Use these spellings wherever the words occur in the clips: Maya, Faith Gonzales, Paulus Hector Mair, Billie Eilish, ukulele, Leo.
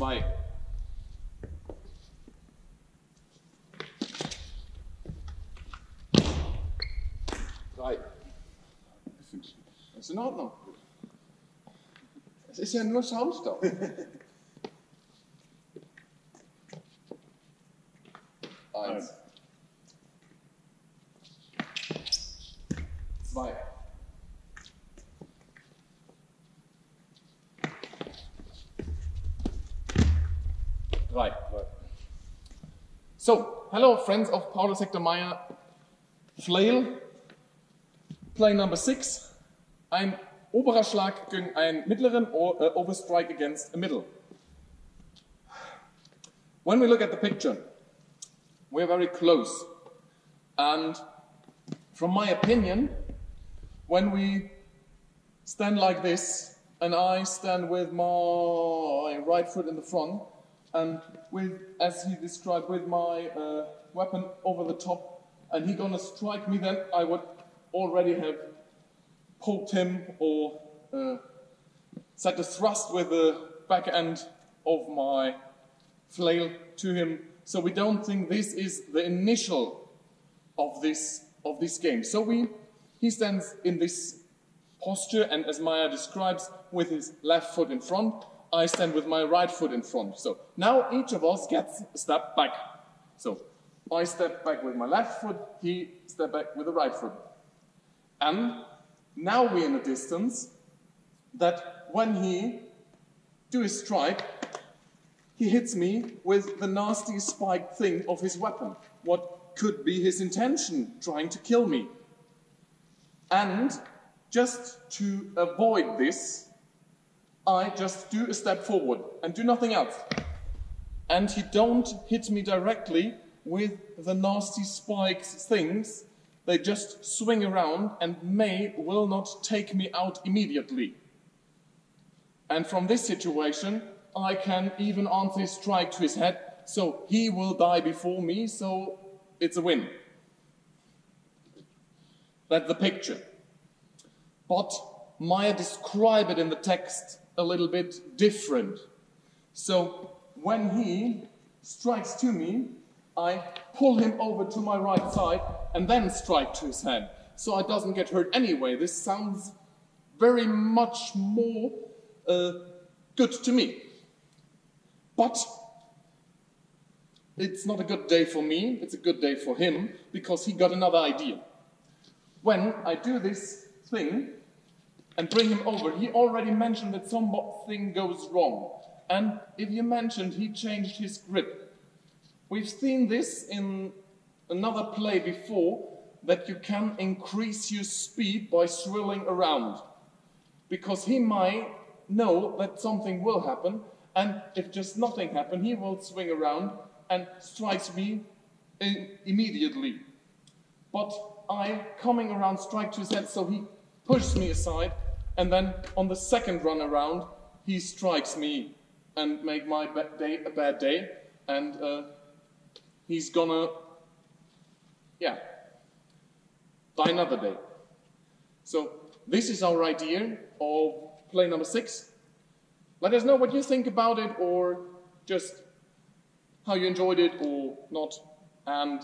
2. Das ist in Ordnung. Es ist ja nur Schaumstoff. Eins. 2. 3. So, hello friends of Paulus Hector Mair Flail. Play number 6. Ein oberer Schlag gegen einen mittleren, overstrike against a middle. When we look at the picture, we're very close. And from my opinion, when we stand like this, and I stand with my right foot in the front, and with, as he described, with my weapon over the top, and he gonna strike me, then I would already have poked him or set a thrust with the back end of my flail to him. So we don't think this is the initial of this game. So he stands in this posture, and as Maya describes, with his left foot in front, I stand with my right foot in front. So now each of us gets a step back. So I step back with my left foot, he step back with the right foot. And now we're in a distance that when he do his strike, he hits me with the nasty spiked thing of his weapon. What could be his intention, trying to kill me? And just to avoid this, I just do a step forward and do nothing else. And he don't hit me directly with the nasty spiked things. They just swing around and May will not take me out immediately. And from this situation, I can even answer his strike to his head, so he will die before me, so it's a win. That's the picture. But Maya describes it in the text a little bit different. So when he strikes to me, I pull him over to my right side and then strike to his hand, so I doesn't get hurt anyway. This sounds very much more good to me. But it's not a good day for me, it's a good day for him, because he got another idea. When I do this thing and bring him over, he already mentioned that something goes wrong. And if you mentioned, he changed his grip. We've seen this in another play before, that you can increase your speed by swirling around. Because he might know that something will happen, and if just nothing happens, he will swing around and strikes me immediately. But I, coming around, strike to his head, so he pushes me aside, and then on the second run around, he strikes me and make my day a bad day, and he's gonna, die another day. So this is our idea of play number 6. Let us know what you think about it, or just how you enjoyed it or not. And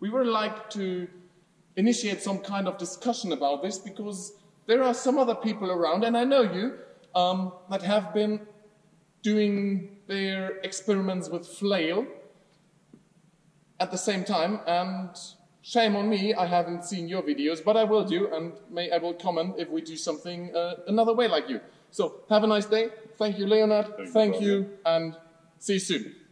we would like to initiate some kind of discussion about this, because there are some other people around, and I know you, that have been doing their experiments with flail at the same time, and shame on me, I haven't seen your videos, but I will do, and I will comment if we do something another way like you. So, have a nice day, thank you Leonard, thank you, and see you soon.